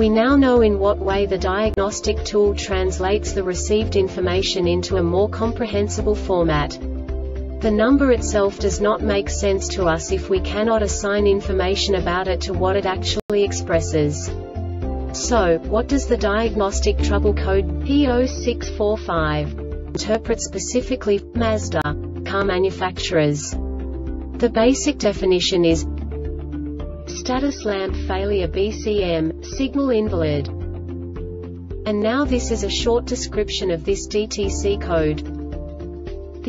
We now know in what way the diagnostic tool translates the received information into a more comprehensible format. The number itself does not make sense to us if we cannot assign information about it to what it actually expresses. So, what does the diagnostic trouble code P0645 interpret specifically for Mazda car manufacturers? The basic definition is status lamp failure BCM, signal invalid. And now this is a short description of this DTC code.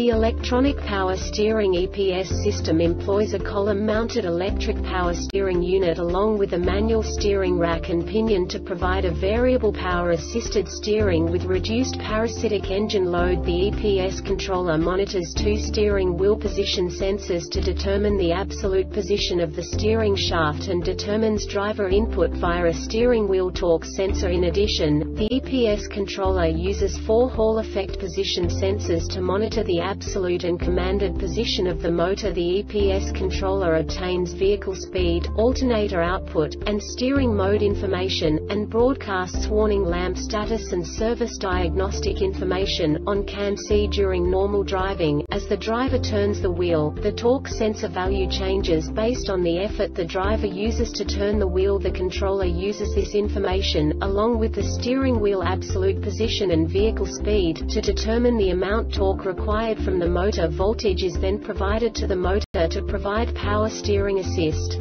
The electronic power steering EPS system employs a column-mounted electric power steering unit along with a manual steering rack and pinion to provide a variable power-assisted steering with reduced parasitic engine load. The EPS controller monitors 2 steering wheel position sensors to determine the absolute position of the steering shaft and determines driver input via a steering wheel torque sensor. In addition, the EPS controller uses 4 hall-effect position sensors to monitor the absolute and commanded position of the motor. The EPS controller obtains vehicle speed, alternator output, and steering mode information, and broadcasts warning lamp status and service diagnostic information on CAN during normal driving. As the driver turns the wheel, the torque sensor value changes based on the effort the driver uses to turn the wheel. The controller uses this information, along with the steering wheel absolute position and vehicle speed, to determine the amount torque required from the motor. Voltage is then provided to the motor to provide power steering assist.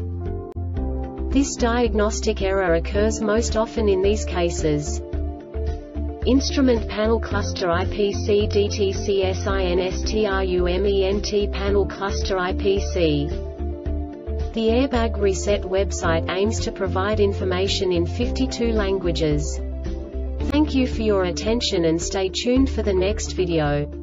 This diagnostic error occurs most often in these cases: instrument panel cluster IPC DTC SINSTRUMENT panel cluster IPC. The Airbag Reset website aims to provide information in 52 languages. Thank you for your attention and stay tuned for the next video.